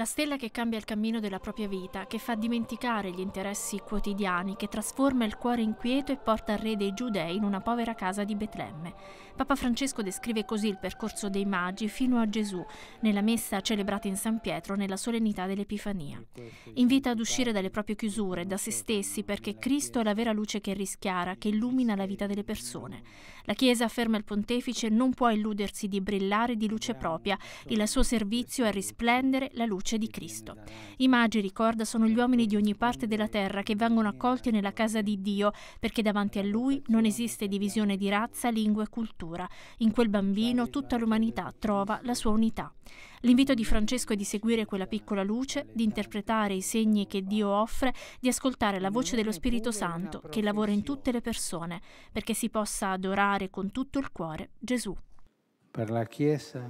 la stella che cambia il cammino della propria vita, che fa dimenticare gli interessi quotidiani, che trasforma il cuore inquieto e porta il re dei Giudei in una povera casa di Betlemme. Papa Francesco descrive così il percorso dei Magi fino a Gesù, nella messa celebrata in San Pietro nella solennità dell'Epifania. Invita ad uscire dalle proprie chiusure, da se stessi, perché Cristo è la vera luce che rischiara, che illumina la vita delle persone. La Chiesa, afferma il Pontefice, non può illudersi di brillare di luce propria, il suo servizio è risplendere la luce di Cristo. I Magi, ricorda, sono gli uomini di ogni parte della terra che vengono accolti nella casa di Dio, perché davanti a Lui non esiste divisione di razza, lingua e cultura. In quel bambino tutta l'umanità trova la sua unità. L'invito di Francesco è di seguire quella piccola luce, di interpretare i segni che Dio offre, di ascoltare la voce dello Spirito Santo che lavora in tutte le persone, perché si possa adorare con tutto il cuore Gesù. Per la Chiesa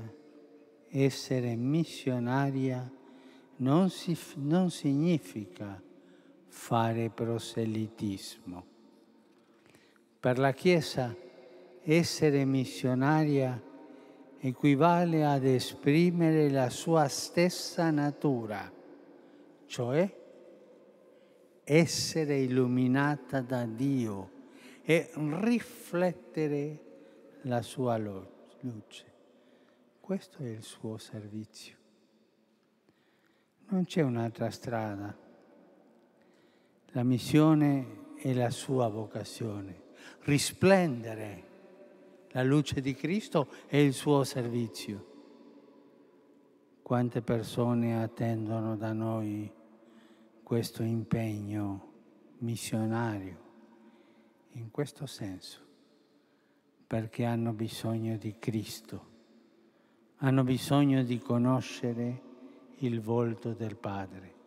essere missionaria non significa fare proselitismo. Per la Chiesa essere missionaria equivale ad esprimere la sua stessa natura, cioè essere illuminata da Dio e riflettere la sua luce. Questo è il suo servizio. Non c'è un'altra strada. La missione è la sua vocazione. Risplendere la luce di Cristo è il suo servizio. Quante persone attendono da noi questo impegno missionario, in questo senso, perché hanno bisogno di Cristo. Hanno bisogno di conoscere il volto del Padre.